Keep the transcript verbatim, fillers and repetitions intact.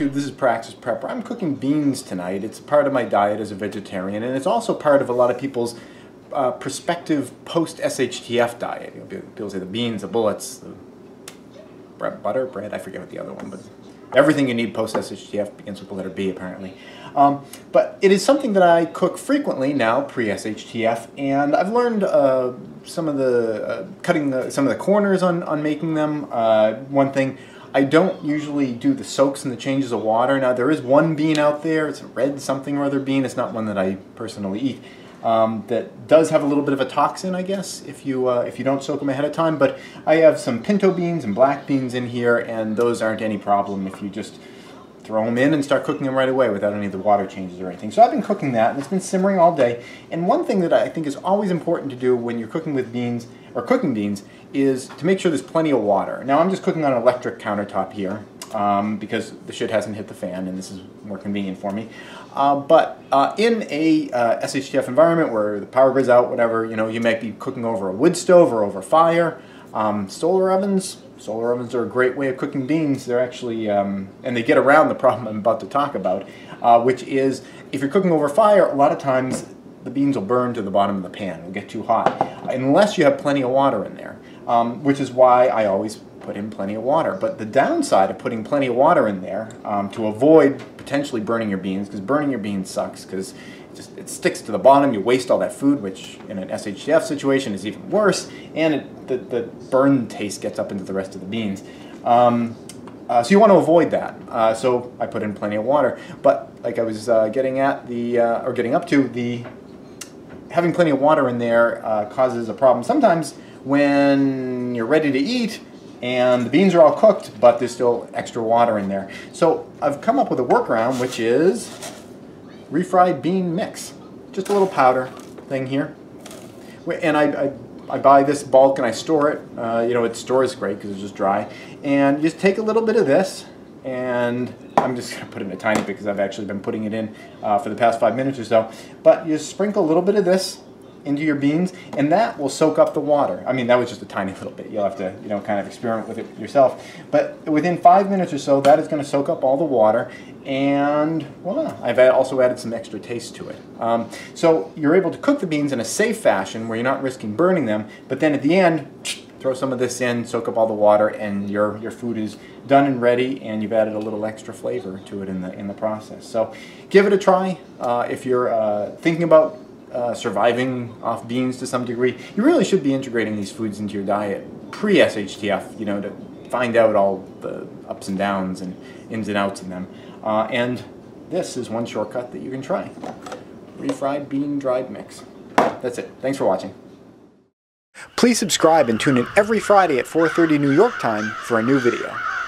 YouTube, this is Praxis Prepper. I'm cooking beans tonight. It's part of my diet as a vegetarian, and it's also part of a lot of people's uh, prospective post-S H T F diet. You know, people say the beans, the bullets, the bread, butter, bread, I forget what the other one, but everything you need post-S H T F begins with the letter B, apparently. Um, but it is something that I cook frequently now, pre-S H T F, and I've learned uh, some of the, uh, cutting the, some of the corners on, on making them. Uh, one thing, I don't usually do the soaks and the changes of water. Now there is one bean out there, it's a red something or other bean, it's not one that I personally eat, um, that does have a little bit of a toxin, I guess, if you, uh, if you don't soak them ahead of time, but I have some pinto beans and black beans in here, and those aren't any problem if you just throw them in and start cooking them right away without any of the water changes or anything. So I've been cooking that, and it's been simmering all day, and one thing that I think is always important to do when you're cooking with beans, or cooking beans, is to make sure there's plenty of water. Now I'm just cooking on an electric countertop here um, because the shit hasn't hit the fan and this is more convenient for me. Uh, but uh, in a uh, S H T F environment where the power grid's out, whatever, you know, you might be cooking over a wood stove or over fire. Um, solar ovens, solar ovens are a great way of cooking beans. They're actually, um, and they get around the problem I'm about to talk about, uh, which is if you're cooking over fire, a lot of times the beans will burn to the bottom of the pan, it'll get too hot, unless you have plenty of water in there, um, which is why I always put in plenty of water. But the downside of putting plenty of water in there um, to avoid potentially burning your beans, because burning your beans sucks, because it, just, it sticks to the bottom, you waste all that food, which in an S H T F situation is even worse, and it, the, the burn taste gets up into the rest of the beans. Um, Uh, so you want to avoid that. Uh, so I put in plenty of water. But like I was uh, getting at the, uh, or getting up to, the having plenty of water in there uh, causes a problem sometimes when you're ready to eat and the beans are all cooked, but there's still extra water in there. So I've come up with a workaround, which is refried bean mix. Just a little powder thing here, and I. I I buy this bulk and I store it. Uh, you know, it stores great because it's just dry. And just take a little bit of this, and I'm just going to put in a tiny bit because I've actually been putting it in uh, for the past five minutes or so. But you sprinkle a little bit of this into your beans, and that will soak up the water. I mean, that was just a tiny little bit. You'll have to, you know, kind of experiment with it yourself. But within five minutes or so, that is going to soak up all the water, and voila. I've also added some extra taste to it. Um, so you're able to cook the beans in a safe fashion where you're not risking burning them, but then at the end, throw some of this in, soak up all the water, and your, your food is done and ready, and you've added a little extra flavor to it in the, in the process. So give it a try uh, if you're uh, thinking about Uh, surviving off beans to some degree. You really should be integrating these foods into your diet pre-S H T F, you know, to find out all the ups and downs and ins and outs in them. Uh, and this is one shortcut that you can try. Refried bean dried mix. That's it. Thanks for watching. Please subscribe and tune in every Friday at four thirty New York time for a new video.